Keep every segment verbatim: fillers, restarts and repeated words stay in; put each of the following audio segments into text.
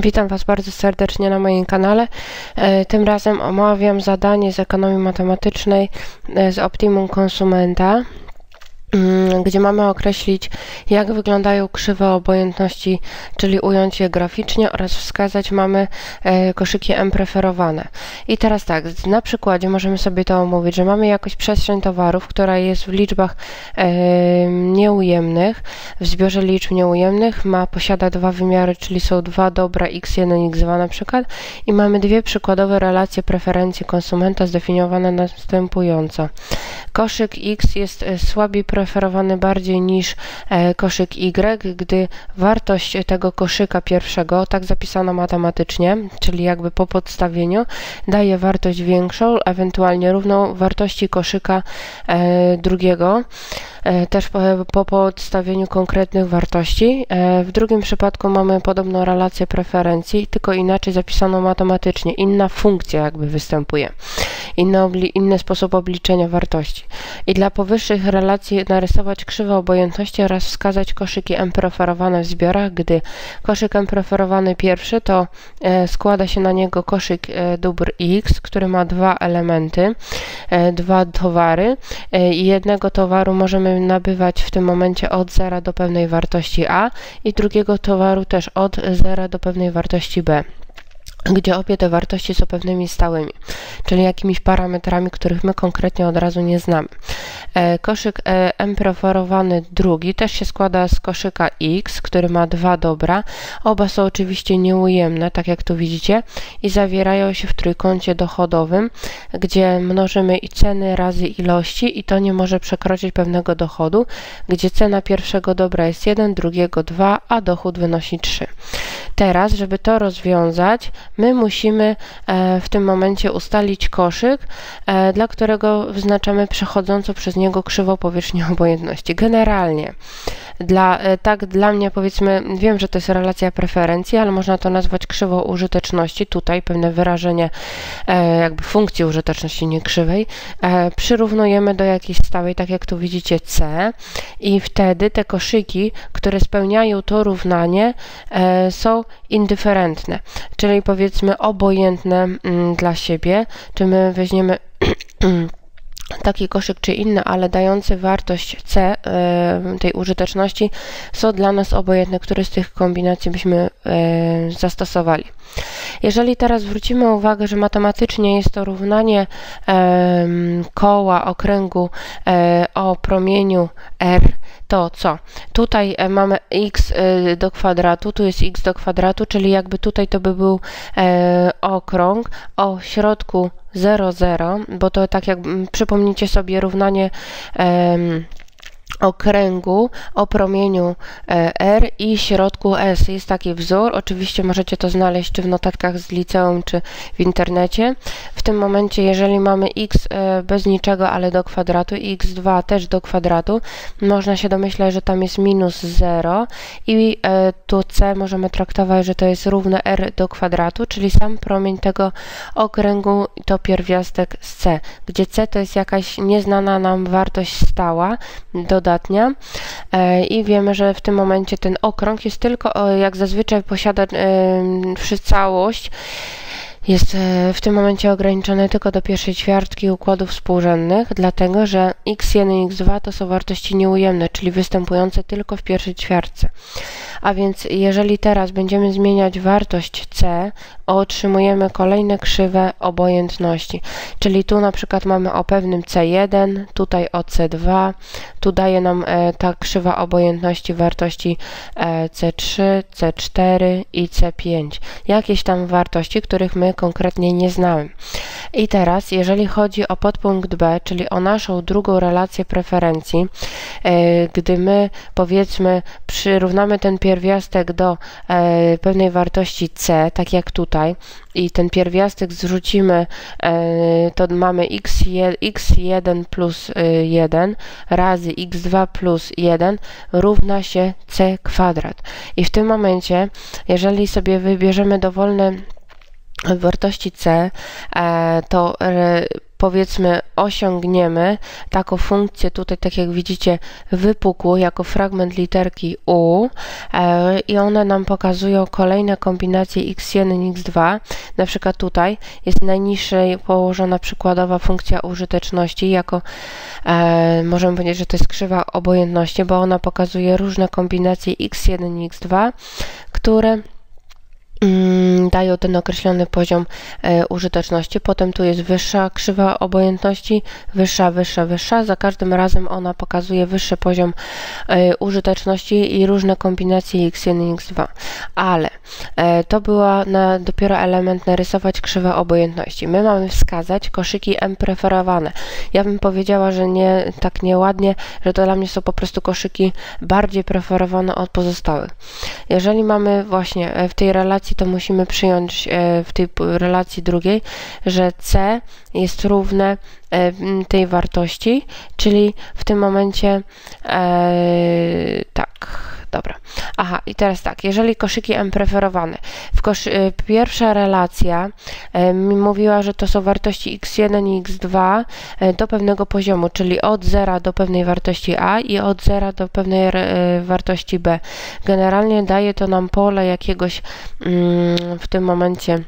Witam Was bardzo serdecznie na moim kanale. Tym razem omawiam zadanie z ekonomii matematycznej z optimum konsumenta, gdzie mamy określić, jak wyglądają krzywe obojętności, czyli ująć je graficznie, oraz wskazać mamy koszyki m-preferowane. I teraz tak, na przykładzie możemy sobie to omówić, że mamy jakąś przestrzeń towarów, która jest w liczbach nieujemnych, w zbiorze liczb nieujemnych, ma, posiada dwa wymiary, czyli są dwa dobra x jeden, x dwa na przykład, i mamy dwie przykładowe relacje preferencji konsumenta zdefiniowane następująco. Koszyk X jest słabiej preferowany bardziej niż e, koszyk Y, gdy wartość tego koszyka pierwszego, tak zapisano matematycznie, czyli jakby po podstawieniu, daje wartość większą, ewentualnie równą wartości koszyka e, drugiego, e, też po, po podstawieniu konkretnych wartości. E, w drugim przypadku mamy podobną relację preferencji, tylko inaczej zapisano matematycznie, inna funkcja jakby występuje, inny, inny sposób obliczenia wartości. I dla powyższych relacji narysować krzywe obojętności oraz wskazać koszyki m-preferowane w zbiorach, gdy koszyk m-preferowany pierwszy to e, składa się na niego koszyk e, dóbr X, który ma dwa elementy, e, dwa towary e, i jednego towaru możemy nabywać w tym momencie od zera do pewnej wartości A i drugiego towaru też od zera do pewnej wartości B, gdzie obie te wartości są pewnymi stałymi, czyli jakimiś parametrami, których my konkretnie od razu nie znamy. E, koszyk e, m-preferowany drugi też się składa z koszyka X, który ma dwa dobra. Oba są oczywiście nieujemne, tak jak tu widzicie, i zawierają się w trójkącie dochodowym, gdzie mnożymy i ceny razy ilości i to nie może przekroczyć pewnego dochodu, gdzie cena pierwszego dobra jest jeden, drugiego dwa, a dochód wynosi trzy. Teraz, żeby to rozwiązać, my musimy e, w tym momencie ustalić koszyk, e, dla którego wyznaczamy przechodzącą przez niego krzywą powierzchnię obojętności. Generalnie, dla, e, tak dla mnie powiedzmy, wiem, że to jest relacja preferencji, ale można to nazwać krzywą użyteczności, tutaj pewne wyrażenie e, jakby funkcji użyteczności, nie krzywej, e, przyrównujemy do jakiejś stałej, tak jak tu widzicie, C, i wtedy te koszyki, które spełniają to równanie, e, są indyferentne, czyli powiedzmy obojętne mm, dla siebie, czy my weźmiemy taki koszyk czy inny, ale dający wartość C, y, tej użyteczności, są dla nas obojętne, które z tych kombinacji byśmy y, zastosowali. Jeżeli teraz zwrócimy uwagę, że matematycznie jest to równanie e, koła okręgu e, o promieniu R, to co? Tutaj mamy x do kwadratu, tu jest x do kwadratu, czyli jakby tutaj to by był e, okrąg o środku zero, zero, bo to tak jak przypomnijcie sobie równanie e, okręgu o promieniu R i środku S. Jest taki wzór, oczywiście możecie to znaleźć czy w notatkach z liceum, czy w internecie. W tym momencie, jeżeli mamy x bez niczego, ale do kwadratu, i x dwa też do kwadratu, można się domyślać, że tam jest minus zero i tu C możemy traktować, że to jest równe R do kwadratu, czyli sam promień tego okręgu to pierwiastek z C, gdzie C to jest jakaś nieznana nam wartość stała, dodatnia, i wiemy, że w tym momencie ten okrąg jest tylko, jak zazwyczaj posiada yy, całość, jest w tym momencie ograniczony tylko do pierwszej ćwiartki układów współrzędnych, dlatego że x jeden, x dwa to są wartości nieujemne, czyli występujące tylko w pierwszej ćwiartce. A więc jeżeli teraz będziemy zmieniać wartość C, otrzymujemy kolejne krzywe obojętności. Czyli tu na przykład mamy o pewnym C jeden, tutaj o C dwa, tu daje nam ta krzywa obojętności wartości C trzy, C cztery i C pięć. Jakieś tam wartości, których my konkretnie nie znamy. I teraz, jeżeli chodzi o podpunkt B, czyli o naszą drugą relację preferencji, yy, gdy my powiedzmy przyrównamy ten pierwiastek do yy, pewnej wartości C, tak jak tutaj, i ten pierwiastek zrzucimy, yy, to mamy x jeden plus jeden razy x dwa plus jeden równa się C kwadrat. I w tym momencie, jeżeli sobie wybierzemy dowolne wartości C, to powiedzmy osiągniemy taką funkcję tutaj, tak jak widzicie, wypukłą jako fragment literki U e, i one nam pokazują kolejne kombinacje iks jeden i iks dwa. Na przykład tutaj jest najniżej położona przykładowa funkcja użyteczności, jako e, możemy powiedzieć, że to jest krzywa obojętności, bo ona pokazuje różne kombinacje iks jeden i iks dwa, które dają ten określony poziom e, użyteczności. Potem tu jest wyższa krzywa obojętności, wyższa, wyższa, wyższa. Za każdym razem ona pokazuje wyższy poziom e, użyteczności i różne kombinacje iks jeden i iks dwa. Ale e, to była na, dopiero element narysować krzywę obojętności. My mamy wskazać koszyki m-preferowane. Ja bym powiedziała, że nie tak nieładnie, że to dla mnie są po prostu koszyki bardziej preferowane od pozostałych. Jeżeli mamy właśnie e, w tej relacji, to musimy przyjąć w tej relacji drugiej, że C jest równe tej wartości, czyli w tym momencie e, tak, dobra. Aha, i teraz tak, jeżeli koszyki M preferowane, w koszy, pierwsza relacja e, mi mówiła, że to są wartości iks jeden i iks dwa e, do pewnego poziomu, czyli od zera do pewnej wartości A i od zera do pewnej e, wartości B. Generalnie daje to nam pole jakiegoś mm, w tym momencie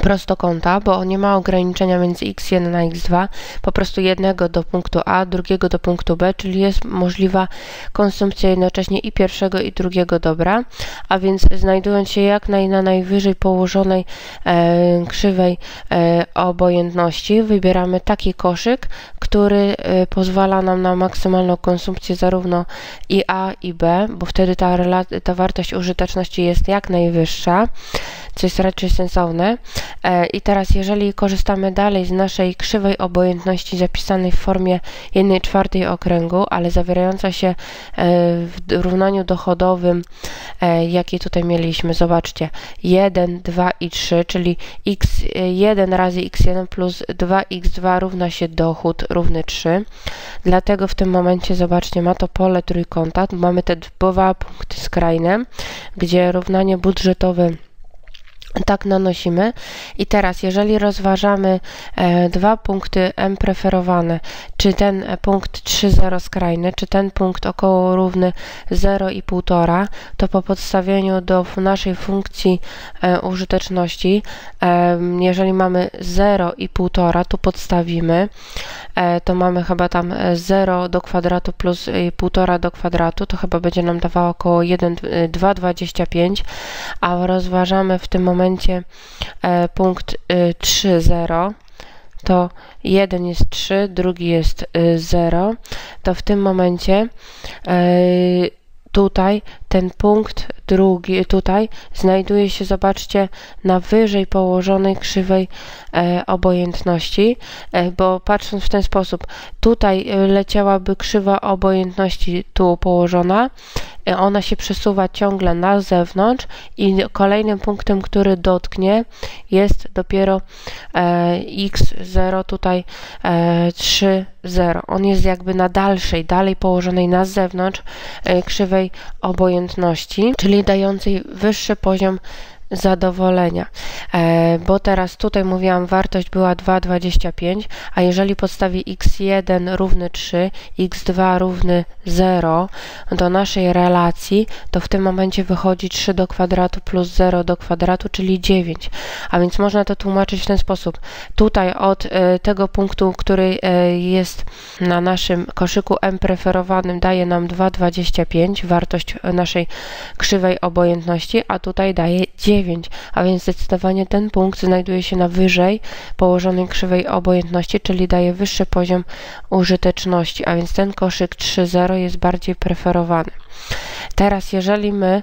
prostokąta, bo nie ma ograniczenia między iks jeden a iks dwa, po prostu jednego do punktu A, drugiego do punktu B, czyli jest możliwa konsumpcja jednocześnie i pierwszego i drugiego dobra, a więc znajdując się jak naj, na najwyżej położonej e, krzywej e, obojętności, wybieramy taki koszyk, który e, pozwala nam na maksymalną konsumpcję zarówno i A i B, bo wtedy ta, ta wartość użyteczności jest jak najwyższa, co jest raczej sensowne. I teraz, jeżeli korzystamy dalej z naszej krzywej obojętności zapisanej w formie jednej czwartej okręgu, ale zawierająca się w równaniu dochodowym, jakie tutaj mieliśmy, zobaczcie, jeden, dwa i trzy, czyli iks jeden razy iks jeden plus dwa iks dwa równa się dochód równy trzy. Dlatego w tym momencie, zobaczcie, ma to pole trójkąta. Mamy te dwa punkty skrajne, gdzie równanie budżetowe tak nanosimy. I teraz, jeżeli rozważamy e, dwa punkty M preferowane, czy ten punkt trzy zero skrajny, czy ten punkt około równy zero i pół, to po podstawieniu do naszej funkcji e, użyteczności, e, jeżeli mamy zero i pół, tu podstawimy, e, to mamy chyba tam zero do kwadratu plus pół do kwadratu, to chyba będzie nam dawało około jeden przecinek dwa dwadzieścia pięć, a rozważamy w tym momencie E, punkt e, trzy zero, to jeden jest trzy, drugi jest e, zero, to w tym momencie e, tutaj ten punkt drugi tutaj znajduje się, zobaczcie, na wyżej położonej krzywej e, obojętności, e, bo patrząc w ten sposób, tutaj leciałaby krzywa obojętności tu położona, e, ona się przesuwa ciągle na zewnątrz i kolejnym punktem, który dotknie, jest dopiero e, iks zero, tutaj e, trzy zero. On jest jakby na dalszej, dalej położonej na zewnątrz e, krzywej obojętności, czyli dającej wyższy poziom zadowolenia, e, bo teraz tutaj mówiłam, wartość była dwa przecinek dwadzieścia pięć, a jeżeli podstawi iks jeden równy trzy, iks dwa równy zero do naszej relacji, to w tym momencie wychodzi trzy do kwadratu plus zero do kwadratu, czyli dziewięć, a więc można to tłumaczyć w ten sposób. Tutaj od e, tego punktu, który e, jest na naszym koszyku M preferowanym, daje nam dwa przecinek dwadzieścia pięć, wartość naszej krzywej obojętności, a tutaj daje dziewięć. A więc zdecydowanie ten punkt znajduje się na wyżej położonej krzywej obojętności, czyli daje wyższy poziom użyteczności, a więc ten koszyk trzy zero jest bardziej preferowany. Teraz, jeżeli my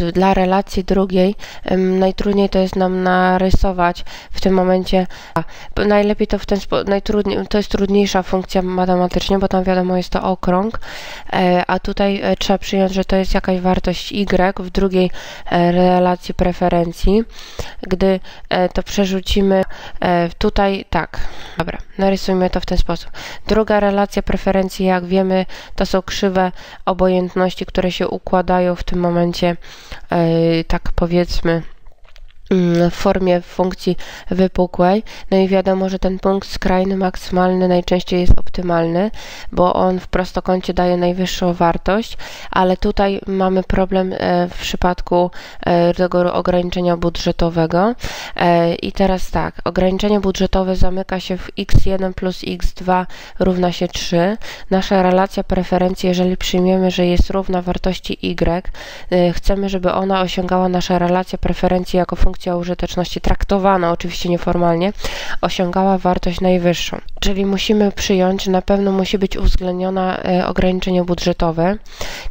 y, dla relacji drugiej y, najtrudniej to jest nam narysować w tym momencie, a, najlepiej to w ten sposób, to jest trudniejsza funkcja matematycznie, bo tam wiadomo jest to okrąg, y, a tutaj y, trzeba przyjąć, że to jest jakaś wartość Y w drugiej y, relacji preferencji. Gdy y, to przerzucimy y, tutaj, tak, dobra, narysujmy to w ten sposób. Druga relacja preferencji, jak wiemy, to są krzywe obojętności, które się układają w tym momencie, yy, tak powiedzmy, w formie funkcji wypukłej. No i wiadomo, że ten punkt skrajny maksymalny najczęściej jest optymalny, bo on w prostokącie daje najwyższą wartość, ale tutaj mamy problem w przypadku tego ograniczenia budżetowego. I teraz tak, ograniczenie budżetowe zamyka się w iks jeden plus iks dwa równa się trzy. Nasza relacja preferencji, jeżeli przyjmiemy, że jest równa wartości y, chcemy, żeby ona osiągała nasza relacja preferencji jako funkcja użyteczności traktowana, oczywiście nieformalnie, osiągała wartość najwyższą. Czyli musimy przyjąć, na pewno musi być uwzględnione ograniczenie budżetowe,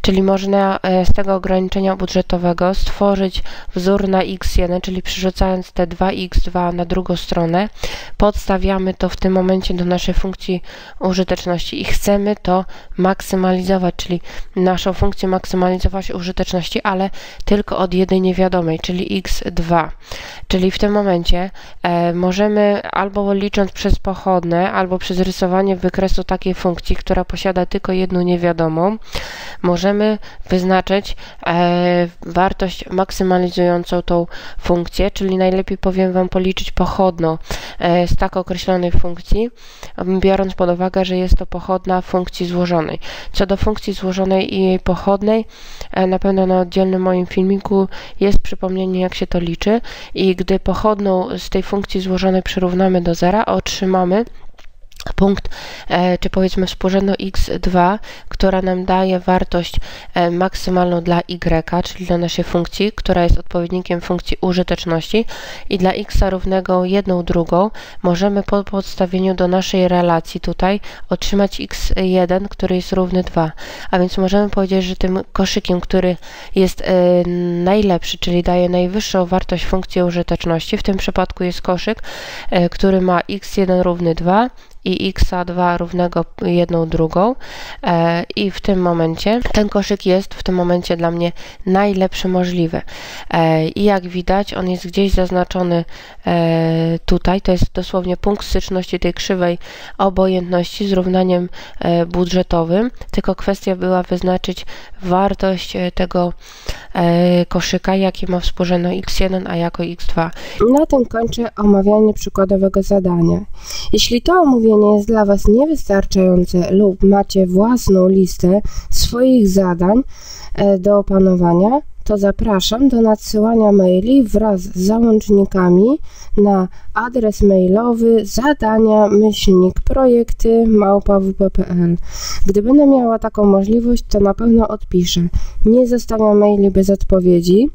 czyli można z tego ograniczenia budżetowego stworzyć wzór na iks jeden, czyli przerzucając te dwa iks dwa na drugą stronę, podstawiamy to w tym momencie do naszej funkcji użyteczności i chcemy to maksymalizować, czyli naszą funkcję maksymalizować użyteczności, ale tylko od jedynie wiadomej, czyli iks dwa. Czyli w tym momencie e, możemy albo licząc przez pochodne, albo przez rysowanie wykresu takiej funkcji, która posiada tylko jedną niewiadomą, możemy wyznaczyć e, wartość maksymalizującą tą funkcję, czyli najlepiej powiem Wam policzyć pochodną e, z tak określonej funkcji, biorąc pod uwagę, że jest to pochodna funkcji złożonej. Co do funkcji złożonej i jej pochodnej, e, na pewno na oddzielnym moim filmiku jest przypomnienie, jak się to liczy. I gdy pochodną z tej funkcji złożonej przyrównamy do zera, otrzymamy punkt, e, czy powiedzmy współrzędną iks dwa, która nam daje wartość e, maksymalną dla y, czyli dla naszej funkcji, która jest odpowiednikiem funkcji użyteczności, i dla x równego jedną drugą możemy po podstawieniu do naszej relacji tutaj otrzymać iks jeden, który jest równy dwa. A więc możemy powiedzieć, że tym koszykiem, który jest e, najlepszy, czyli daje najwyższą wartość funkcji użyteczności, w tym przypadku jest koszyk, e, który ma iks jeden równy dwa, i iks dwa równego jedną drugą e, i w tym momencie ten koszyk jest w tym momencie dla mnie najlepszy możliwy. E, I jak widać, on jest gdzieś zaznaczony e, tutaj, to jest dosłownie punkt styczności tej krzywej obojętności z równaniem e, budżetowym, tylko kwestia była wyznaczyć wartość tego e, koszyka, jaki ma współrzędną iks jeden, a jako iks dwa. Na tym kończę omawianie przykładowego zadania. Jeśli to omówienie nie jest dla Was niewystarczające lub macie własną listę swoich zadań do opanowania, to zapraszam do nadsyłania maili wraz z załącznikami na adres mailowy zadania myślnik projekty małpa w p kropka p l. Gdy będę miała taką możliwość, to na pewno odpiszę. Nie zostawiam maili bez odpowiedzi.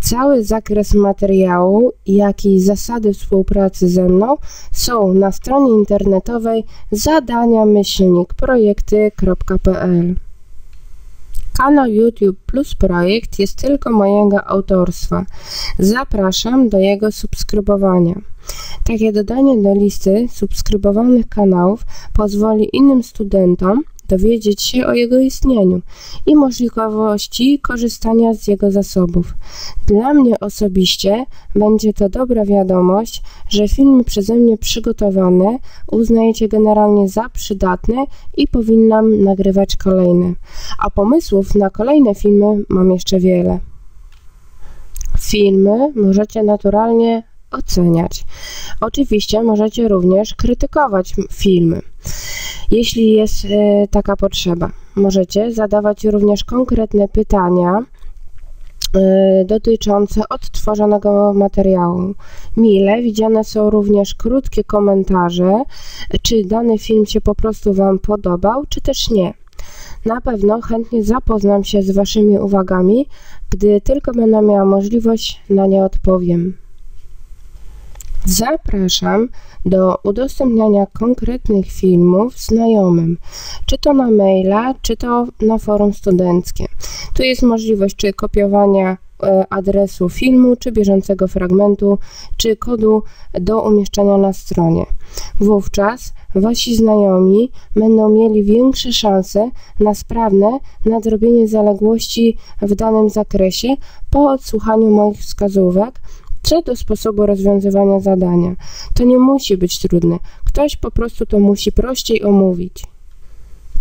Cały zakres materiału, jak i zasady współpracy ze mną są na stronie internetowej zadania myślnik projekty kropka p l. Kanał YouTube Plus Projekt jest tylko mojego autorstwa. Zapraszam do jego subskrybowania. Takie dodanie do listy subskrybowanych kanałów pozwoli innym studentom dowiedzieć się o jego istnieniu i możliwości korzystania z jego zasobów. Dla mnie osobiście będzie to dobra wiadomość, że filmy przeze mnie przygotowane uznajecie generalnie za przydatne i powinnam nagrywać kolejne. A pomysłów na kolejne filmy mam jeszcze wiele. Filmy możecie naturalnie oceniać. Oczywiście możecie również krytykować filmy, jeśli jest taka potrzeba. Możecie zadawać również konkretne pytania dotyczące odtworzonego materiału. Mile widziane są również krótkie komentarze, czy dany film się po prostu Wam podobał, czy też nie. Na pewno chętnie zapoznam się z Waszymi uwagami, gdy tylko będę miała możliwość, na nie odpowiem. Zapraszam do udostępniania konkretnych filmów znajomym, czy to na maila, czy to na forum studenckie. Tu jest możliwość czy kopiowania e, adresu filmu, czy bieżącego fragmentu, czy kodu do umieszczenia na stronie. Wówczas Wasi znajomi będą mieli większe szanse na sprawne nadrobienie zaległości w danym zakresie po odsłuchaniu moich wskazówek, co do sposobu rozwiązywania zadania. To nie musi być trudne. Ktoś po prostu to musi prościej omówić.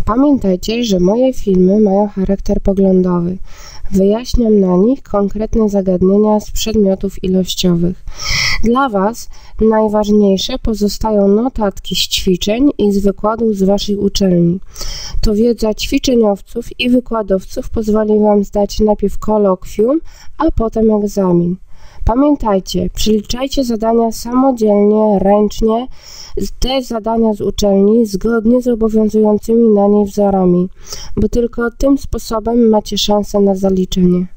Pamiętajcie, że moje filmy mają charakter poglądowy. Wyjaśniam na nich konkretne zagadnienia z przedmiotów ilościowych. Dla Was najważniejsze pozostają notatki z ćwiczeń i z wykładów z Waszych uczelni. To wiedza ćwiczeniowców i wykładowców pozwoli Wam zdać najpierw kolokwium, a potem egzamin. Pamiętajcie, przeliczajcie zadania samodzielnie, ręcznie, te zadania z uczelni zgodnie z obowiązującymi na niej wzorami, bo tylko tym sposobem macie szansę na zaliczenie.